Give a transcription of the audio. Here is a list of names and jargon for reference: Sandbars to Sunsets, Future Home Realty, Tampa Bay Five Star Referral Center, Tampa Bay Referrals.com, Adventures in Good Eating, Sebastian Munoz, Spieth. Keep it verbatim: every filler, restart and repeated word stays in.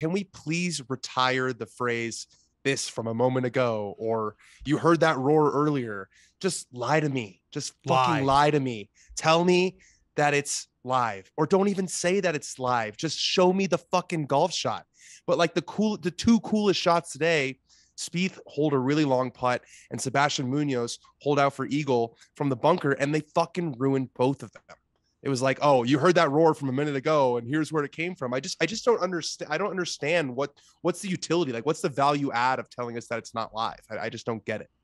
Can we please retire the phrase "this from a moment ago" or "you heard that roar earlier"? Just lie to me. Just lie. fucking lie to me. Tell me that it's live, or don't even say that it's live. Just show me the fucking golf shot. But like the cool, the two coolest shots today, Spieth hold a really long putt and Sebastian Munoz hold out for eagle from the bunker, and they fucking ruined both of them. It was like, oh, you heard that roar from a minute ago, and here's where it came from. I just, I just don't understand. I don't understand what, what's the utility? Like, what's the value add of telling us that it's not live? I, I just don't get it.